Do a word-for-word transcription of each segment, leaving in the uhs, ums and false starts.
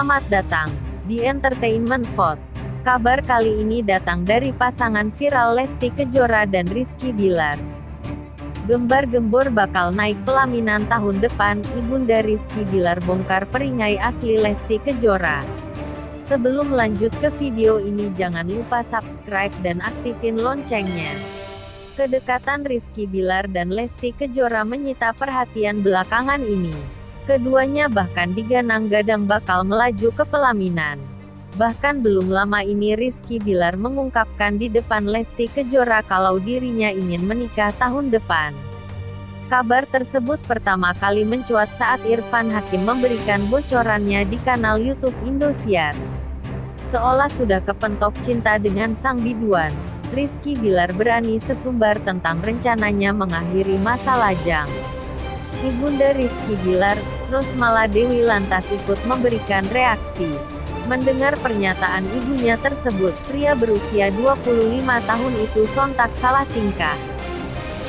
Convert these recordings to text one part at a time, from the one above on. Selamat datang di Entertainment Vault. Kabar kali ini datang dari pasangan viral Lesti Kejora dan Rizky Billar. Gembar-gembor bakal naik pelaminan tahun depan, Ibunda Rizky Billar bongkar peringai asli Lesti Kejora. Sebelum lanjut ke video ini, jangan lupa subscribe dan aktifin loncengnya. Kedekatan Rizky Billar dan Lesti Kejora menyita perhatian belakangan ini. Keduanya bahkan digadang-gadang bakal melaju ke pelaminan. Bahkan belum lama ini Rizky Billar mengungkapkan di depan Lesti Kejora kalau dirinya ingin menikah tahun depan. Kabar tersebut pertama kali mencuat saat Irfan Hakim memberikan bocorannya di kanal YouTube Indosiar. Seolah sudah kepentok cinta dengan sang biduan, Rizky Billar berani sesumbar tentang rencananya mengakhiri masa lajang. Ibunda Rizky Billar, Rosmala Dewi lantas ikut memberikan reaksi. Mendengar pernyataan ibunya tersebut, pria berusia dua puluh lima tahun itu sontak salah tingkah.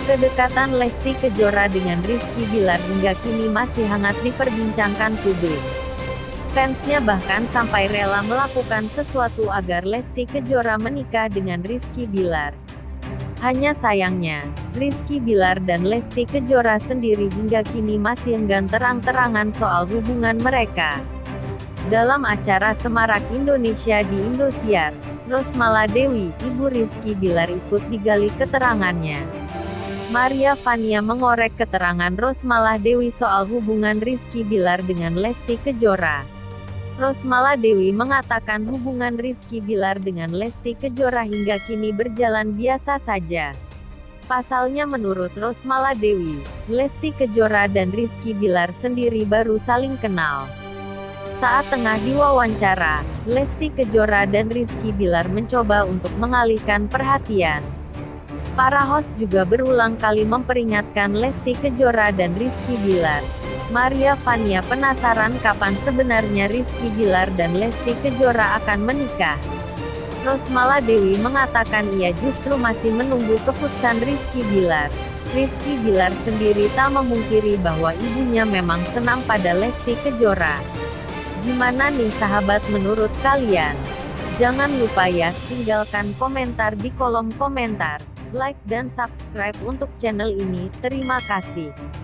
Kedekatan Lesti Kejora dengan Rizky Billar hingga kini masih hangat diperbincangkan publik. Fansnya bahkan sampai rela melakukan sesuatu agar Lesti Kejora menikah dengan Rizky Billar. Hanya sayangnya, Rizky Billar dan Lesti Kejora sendiri hingga kini masih enggan terang-terangan soal hubungan mereka. Dalam acara Semarak Indonesia di Indosiar, Rosmala Dewi, ibu Rizky Billar, ikut digali keterangannya. Maria Vania mengorek keterangan Rosmala Dewi soal hubungan Rizky Billar dengan Lesti Kejora. Rosmala Dewi mengatakan hubungan Rizky Billar dengan Lesti Kejora hingga kini berjalan biasa saja. Pasalnya menurut Rosmala Dewi, Lesti Kejora dan Rizky Billar sendiri baru saling kenal. Saat tengah diwawancara, Lesti Kejora dan Rizky Billar mencoba untuk mengalihkan perhatian. Para host juga berulang kali memperingatkan Lesti Kejora dan Rizky Billar. Maria Vania penasaran kapan sebenarnya Rizky Billar dan Lesti Kejora akan menikah. Rosmala Dewi mengatakan ia justru masih menunggu keputusan Rizky Billar. Rizky Billar sendiri tak memungkiri bahwa ibunya memang senang pada Lesti Kejora. Gimana nih sahabat, menurut kalian? Jangan lupa ya, tinggalkan komentar di kolom komentar, like dan subscribe untuk channel ini. Terima kasih.